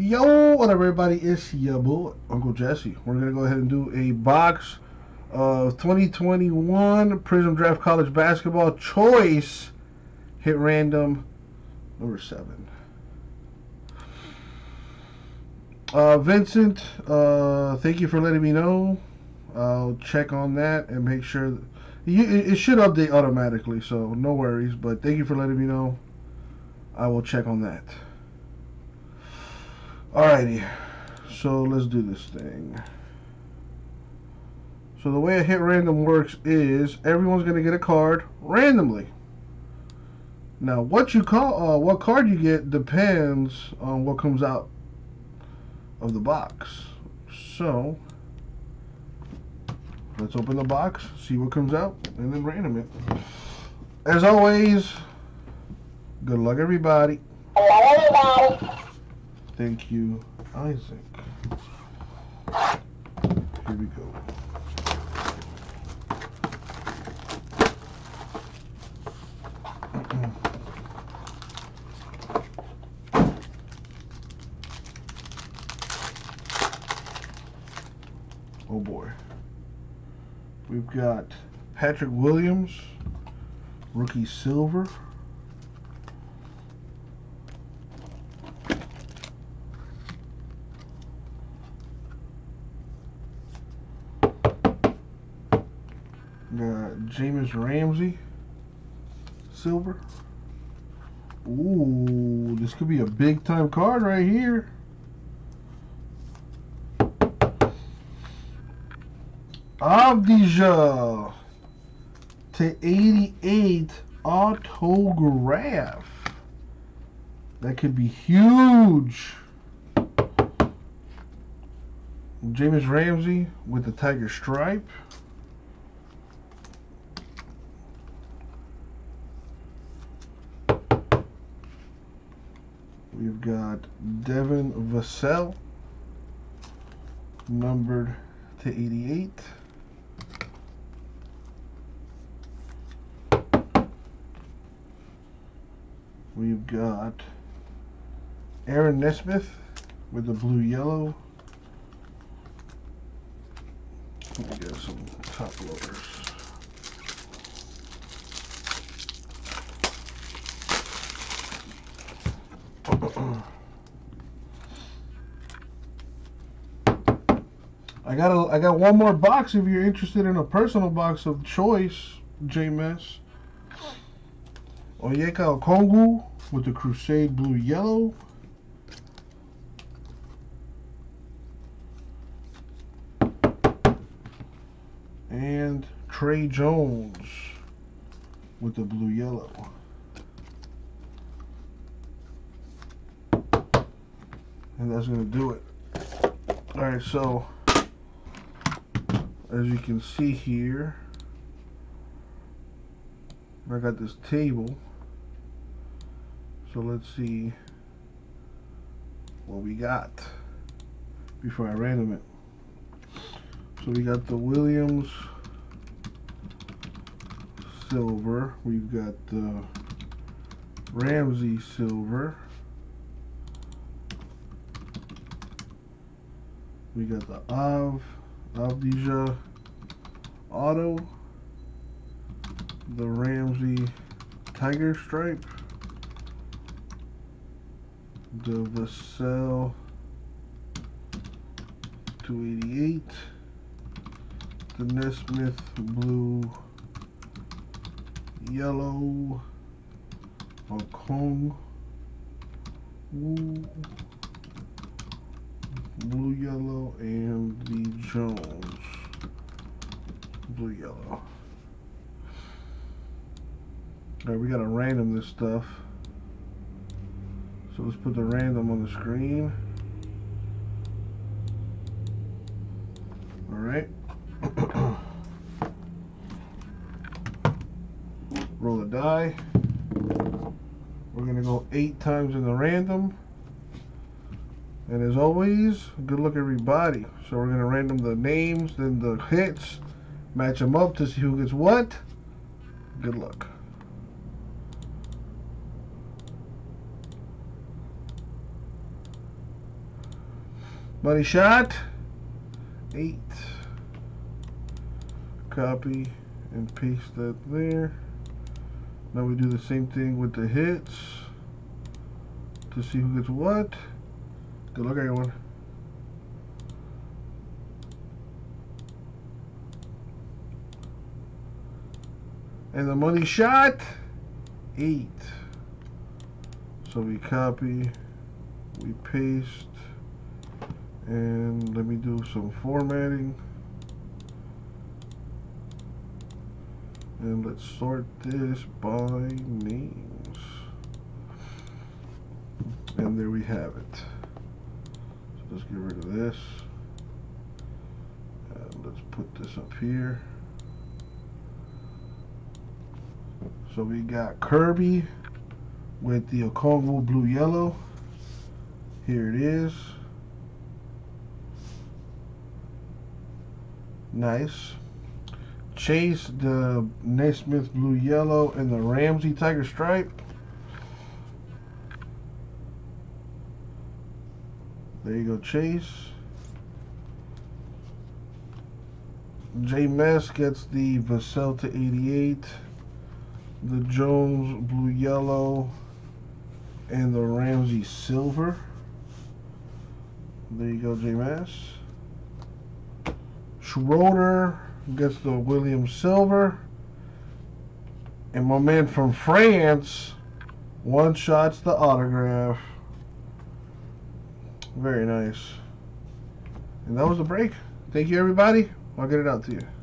Yo, what up, everybody? It's your boy, Uncle Jesse. We're going to go ahead and do a box of 2021 Prism Draft College Basketball Choice Hit Random #7. Vincent, thank you for letting me know. I'll check on that and make sure that it should update automatically, so no worries, but thank you for letting me know. I will check on that. Alrighty, so let's do this thing. So the way a hit random works is everyone's gonna get a card randomly. Now, what card you get depends on what comes out of the box. So let's open the box, see what comes out, and then random it. As always, good luck, everybody. Good luck, everybody. Thank you, Isaac. Here we go. Oh boy. We've got Patrick Williams, rookie silver. James Ramsey, silver. Ooh, this could be a big time card right here. Avdija /88 autograph. That could be huge. James Ramsey with the Tiger Stripe. We've got Devin Vassell, numbered /88. We've got Aaron Nesmith with the blue yellow. We got some top loaders. I got one more box if you're interested in a personal box of choice, James. Onyeka Okongwu with the Crusade blue yellow. And Trey Jones with the blue yellow. And that's going to do it. Alright, so as you can see here, I got this table. So let's see what we got before I random it. So we got the Williams silver. We've got the Ramsey silver. We got the Avdija auto, the Ramsey Tiger Stripe, the Vassell /288, the Nesmith blue yellow, Okongwu blue yellow, and the Jones blue yellow. Alright, we gotta random this stuff. So let's put the random on the screen. Alright. Roll a die. We're gonna go 8 times in the random. And as always, good luck, everybody. So we're going to random the names, then the hits, match them up to see who gets what. Good luck. Money shot. 8. Copy and paste that there. Now we do the same thing with the hits to see who gets what. Good luck, everyone. And the money shot. 8. So we copy, we paste, and let me do some formatting. And let's sort this by names. And there we have it. So let's get rid of this. And let's put this up here. So we got Kirby with the Okongwu blue yellow. Here it is. Nice. Chase, the Nesmith blue yellow, and the Ramsey Tiger Stripe. There you go, Chase. James gets the Vassell to 88, the Jones blue yellow, and the Ramsey silver. There you go, James. Schroeder gets the Williams silver, and my man from France one shots the autograph. Very nice. And that was the break. Thank you, everybody. I'll get it out to you.